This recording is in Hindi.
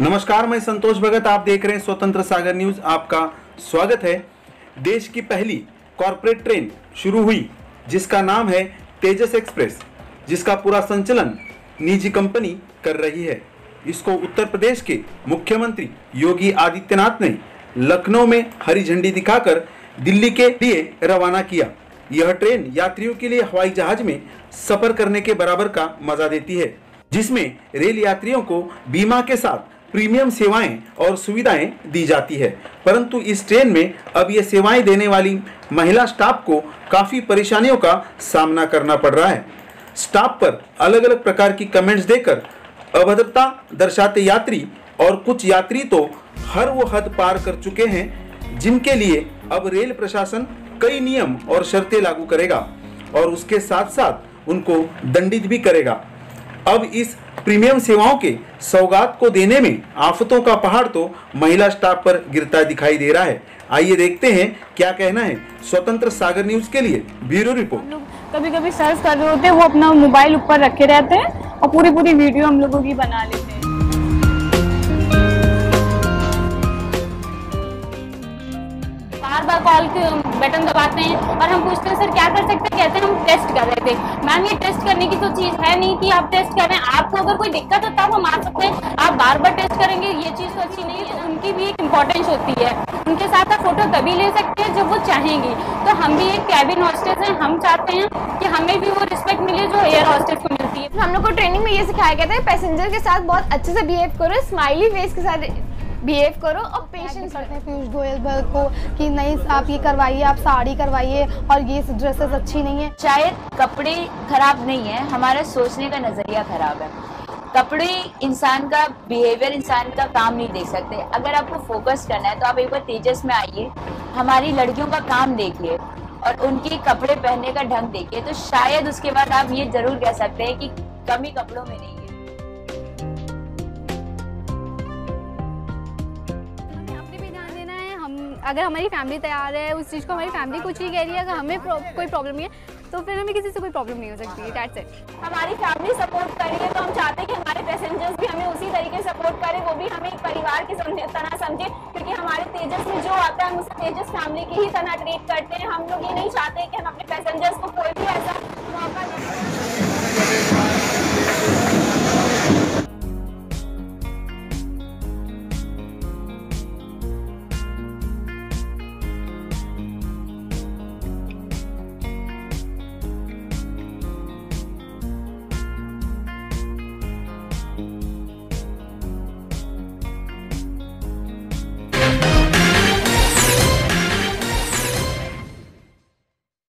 नमस्कार, मैं संतोष भगत। आप देख रहे हैं स्वतंत्र सागर न्यूज़। आपका स्वागत है। देश की पहली कॉरपोरेट ट्रेन शुरू हुई, जिसका नाम है तेजस एक्सप्रेस, जिसका पूरा संचालन निजी कंपनी कर रही है। इसको उत्तर प्रदेश के मुख्यमंत्री योगी आदित्यनाथ ने लखनऊ में हरी झंडी दिखाकर दिल्ली के लिए रवाना किया। यह ट्रेन यात्रियों के लिए हवाई जहाज में सफर करने के बराबर का मजा देती है, जिसमें रेल यात्रियों को बीमा के साथ प्रीमियम सेवाएं और सुविधाएं दी जाती है। परंतु इस ट्रेन में अब ये सेवाएं देने वाली महिला स्टाफ को काफ़ी परेशानियों का सामना करना पड़ रहा है। स्टाफ पर अलग अलग प्रकार की कमेंट्स देकर अभद्रता दर्शाते यात्री और कुछ यात्री तो हर वो हद पार कर चुके हैं, जिनके लिए अब रेल प्रशासन कई नियम और शर्तें लागू करेगा और उसके साथ साथ उनको दंडित भी करेगा। अब इस प्रीमियम सेवाओं के सौगात को देने में आफतों का पहाड़ तो महिला स्टाफ पर गिरता दिखाई दे रहा है। आइए देखते हैं क्या कहना है। स्वतंत्र सागर न्यूज़ के लिए ब्यूरो रिपोर्ट। कभी कभी सर्च कर रहे होते हैं, वो अपना मोबाइल ऊपर रखे रहते हैं और पूरी वीडियो हम लोगों की बना लेते हैं। बार कॉल के बटन दबाते हैं और हम पूछते हैं सर क्या कर सकते हैं, कहते हैं हम टेस्ट कर रहे थे। मैम ये टेस्ट करने की तो चीज़ है नहीं कि आप टेस्ट कर रहे हैं। आपको अगर कोई दिक्कत है तब हम आ सकते हैं, आप बार बार टेस्ट करेंगे ये चीज़ तो अच्छी नहीं है। तो उनकी भी एक इम्पोर्टेंस होती है, उनके साथ आप फोटो तभी ले सकते हैं जब वो चाहेंगी। तो हम भी एक कैबिन हॉस्टेस हैं, हम चाहते हैं कि हमें भी वो रिस्पेक्ट मिले जो एयर हॉस्टेस को मिलती है। हम लोग को ट्रेनिंग में ये सिखाया गया था पैसेंजर के साथ बहुत अच्छे से बिहेव करो, स्माइली फेस के साथ बिहेव करो और पेशेंस करते हैं पीयूष गोयल भर को कि नहीं आप ये करवाइए, आप साड़ी करवाइए और ये ड्रेसेस अच्छी नहीं है। शायद कपड़े खराब नहीं है, हमारा सोचने का नज़रिया खराब है। कपड़े इंसान का बिहेवियर, इंसान का काम नहीं देख सकते। अगर आपको फोकस करना है तो आप एक बार तेजस में आइए, हमारी लड़कियों का काम देखिए और उनके कपड़े पहनने का ढंग देखिए, तो शायद उसके बाद आप ये जरूर कह सकते हैं कि कमी कपड़ों में नहीं है। अगर हमारी फैमिली तैयार है उस चीज़ को, हमारी फैमिली कुछ ही कह रही है, अगर हमें कोई प्रॉब्लम नहीं है तो फिर हमें किसी से कोई प्रॉब्लम नहीं हो सकती है। That's it. हमारी फैमिली सपोर्ट कर रही है तो हम चाहते हैं कि हमारे पैसेंजर्स भी हमें उसी तरीके से सपोर्ट करें, वो भी हमें एक परिवार की तरह समझे, क्योंकि हमारे तेजस में जो आता है हम उसे तेजस फैमिली की ही तरह ट्रीट करते हैं। हम लोग ये नहीं चाहते कि हम अपने पैसेंजर्स को